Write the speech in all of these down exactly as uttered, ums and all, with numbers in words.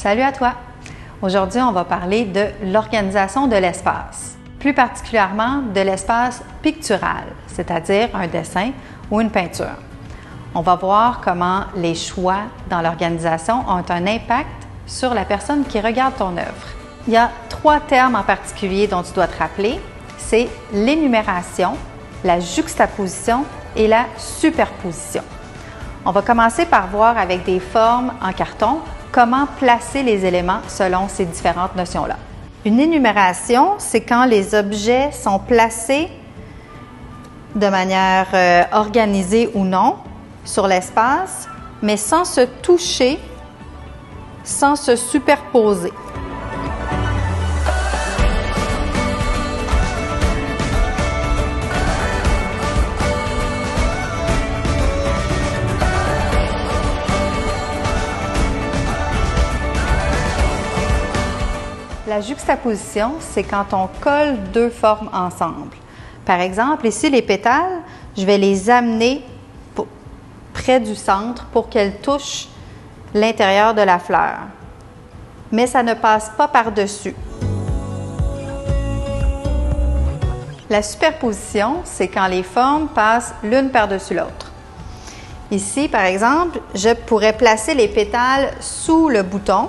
Salut à toi! Aujourd'hui, on va parler de l'organisation de l'espace, plus particulièrement de l'espace pictural, c'est-à-dire un dessin ou une peinture. On va voir comment les choix dans l'organisation ont un impact sur la personne qui regarde ton œuvre. Il y a trois termes en particulier dont tu dois te rappeler, c'est l'énumération, la juxtaposition et la superposition. On va commencer par voir avec des formes en carton comment placer les éléments selon ces différentes notions-là. Une énumération, c'est quand les objets sont placés de manière euh, organisée ou non sur l'espace, mais sans se toucher, sans se superposer. La juxtaposition, c'est quand on colle deux formes ensemble. Par exemple, ici, les pétales, je vais les amener près du centre pour qu'elles touchent l'intérieur de la fleur. Mais ça ne passe pas par-dessus. La superposition, c'est quand les formes passent l'une par-dessus l'autre. Ici, par exemple, je pourrais placer les pétales sous le bouton.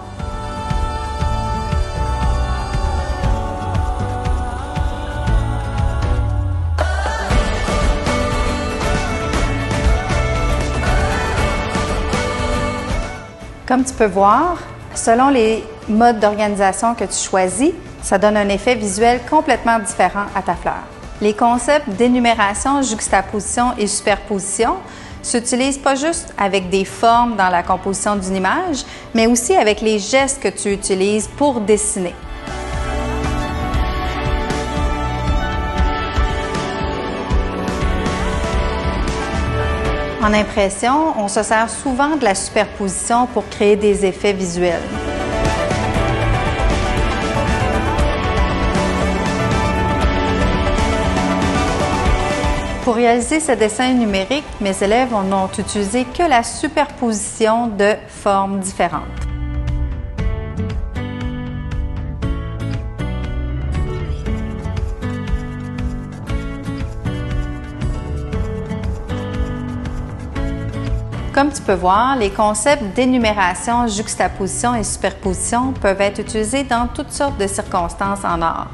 Comme tu peux voir, selon les modes d'organisation que tu choisis, ça donne un effet visuel complètement différent à ta fleur. Les concepts d'énumération, juxtaposition et superposition s'utilisent pas juste avec des formes dans la composition d'une image, mais aussi avec les gestes que tu utilises pour dessiner. En impression, on se sert souvent de la superposition pour créer des effets visuels. Pour réaliser ce dessin numérique, mes élèves n'ont utilisé que la superposition de formes différentes. Comme tu peux voir, les concepts d'énumération, juxtaposition et superposition peuvent être utilisés dans toutes sortes de circonstances en art.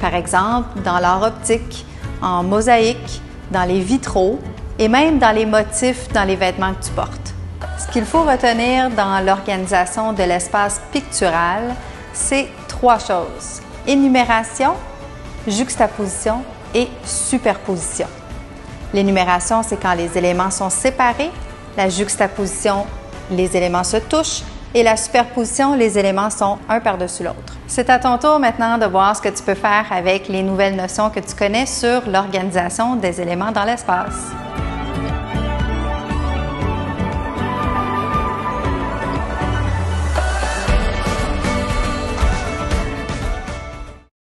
Par exemple, dans l'art optique, en mosaïque, dans les vitraux et même dans les motifs dans les vêtements que tu portes. Ce qu'il faut retenir dans l'organisation de l'espace pictural, c'est trois choses: énumération, juxtaposition et superposition. L'énumération, c'est quand les éléments sont séparés. La juxtaposition, les éléments se touchent et la superposition, les éléments sont un par-dessus l'autre. C'est à ton tour maintenant de voir ce que tu peux faire avec les nouvelles notions que tu connais sur l'organisation des éléments dans l'espace.